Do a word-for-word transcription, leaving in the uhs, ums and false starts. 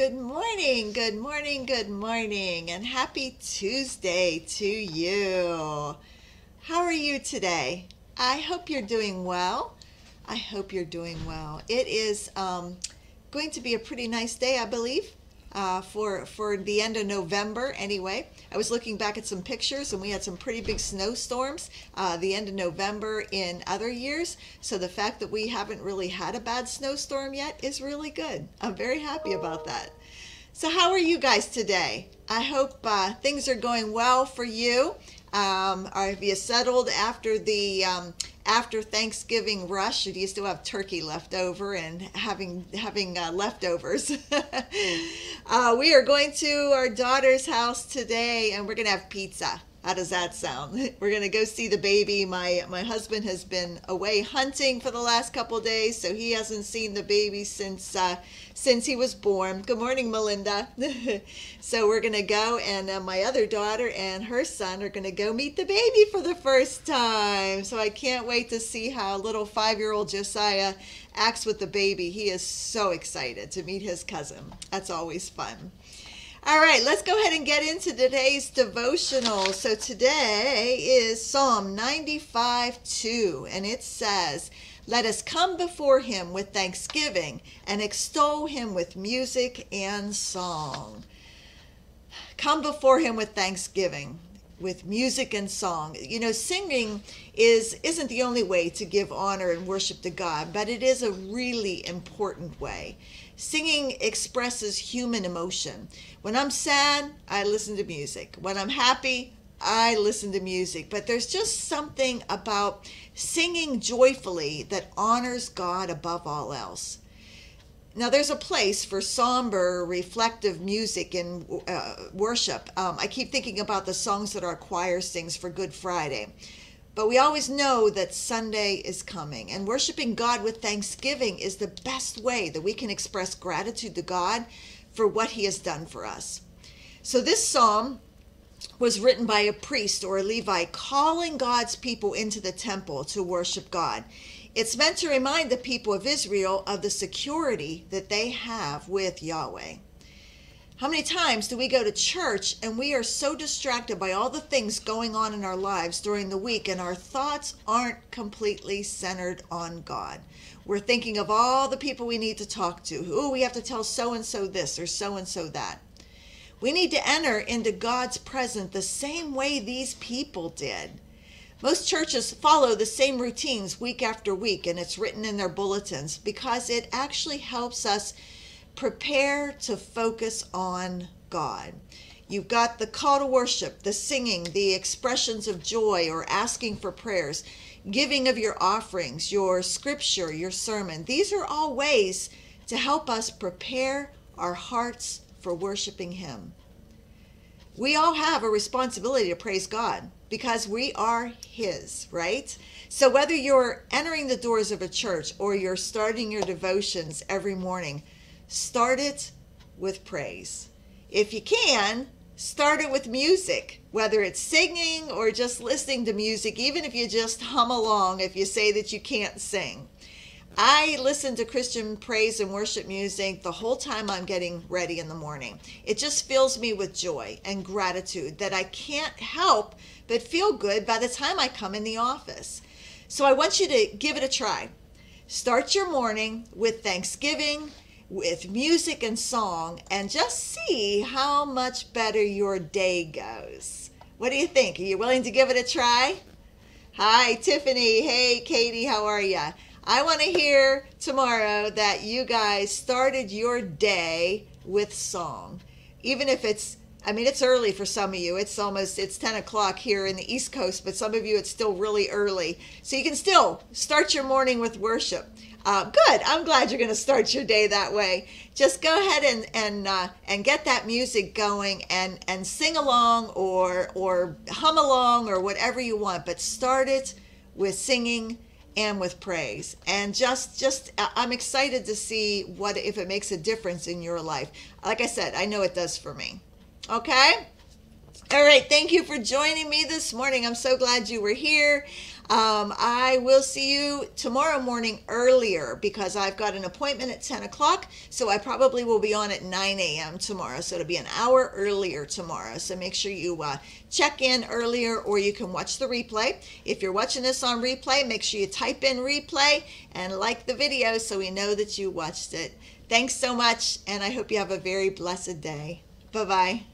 Good morning, good morning, good morning, and happy Tuesday to you. How are you today? I hope you're doing well. I hope you're doing well. It is um, going to be a pretty nice day, I believe, uh, for, for the end of November anyway. I was looking back at some pictures and we had some pretty big snowstorms uh, the end of November in other years. So the fact that we haven't really had a bad snowstorm yet is really good. I'm very happy about that. So how are you guys today? I hope uh, things are going well for you. Um, or have you settled after the um, after Thanksgiving rush? Or do you still have turkey left over and having having uh, leftovers? uh, we are going to our daughter's house today, and we're gonna have pizza. How does that sound? We're gonna go see the baby. My my husband has been away hunting for the last couple of days, so he hasn't seen the baby since uh, since he was born. Good morning, Melinda. So we're gonna go, and uh, my other daughter and her son are gonna go meet the baby for the first time. So I can't wait to see how little five-year-old Josiah acts with the baby. He is so excited to meet his cousin. That's always fun. All right, let's go ahead and get into today's devotional. So today is Psalm ninety-five two, and it says, "Let us come before him with thanksgiving and extol him with music and song." Come before him with thanksgiving, with music and song. You know, singing is, isn't the only way to give honor and worship to God, but it is a really important way. Singing expresses human emotion. When I'm sad, I listen to music. When I'm happy, I listen to music. But there's just something about singing joyfully that honors God above all else. Now, there's a place for somber, reflective music in uh, worship. Um, I keep thinking about the songs that our choir sings for Good Friday. But we always know that Sunday is coming, and worshiping God with thanksgiving is the best way that we can express gratitude to God for what he has done for us. So this psalm was written by a priest or a Levite calling God's people into the temple to worship God. It's meant to remind the people of Israel of the security that they have with Yahweh. How many times do we go to church and we are so distracted by all the things going on in our lives during the week, and our thoughts aren't completely centered on God? We're thinking of all the people we need to talk to. Ooh, we have to tell so-and-so this or so-and-so that. We need to enter into God's presence the same way these people did. Most churches follow the same routines week after week, and it's written in their bulletins because it actually helps us prepare to focus on God. You've got the call to worship, the singing, the expressions of joy or asking for prayers, giving of your offerings, your scripture, your sermon. These are all ways to help us prepare our hearts for worshiping him. We all have a responsibility to praise God because we are his, right? So whether you're entering the doors of a church or you're starting your devotions every morning, start it with praise. If you can, start it with music, whether it's singing or just listening to music, even if you just hum along if you say that you can't sing. I listen to Christian praise and worship music the whole time I'm getting ready in the morning. It just fills me with joy and gratitude that I can't help but feel good by the time I come in the office. So I want you to give it a try. Start your morning with thanksgiving, with music and song, and just see how much better your day goes. What do you think? Are you willing to give it a try? Hi, Tiffany. Hey, Katie, how are you? I want to hear tomorrow that you guys started your day with song. Even if it's, I mean, it's early for some of you. It's almost, it's ten o'clock here in the East Coast, but some of you, it's still really early. So you can still start your morning with worship. Uh, good. I'm glad you're going to start your day that way. Just go ahead and and uh, and get that music going and and sing along or or hum along or whatever you want. But start it with singing and with praise. And just just I'm excited to see what if it makes a difference in your life. Like I said, I know it does for me. Okay. All right. Thank you for joining me this morning. I'm so glad you were here. Um, I will see you tomorrow morning earlier because I've got an appointment at ten o'clock. So I probably will be on at nine a m tomorrow. So it'll be an hour earlier tomorrow. So make sure you uh, check in earlier, or you can watch the replay. If you're watching this on replay, make sure you type in replay and like the video so we know that you watched it. Thanks so much, and I hope you have a very blessed day. Bye-bye.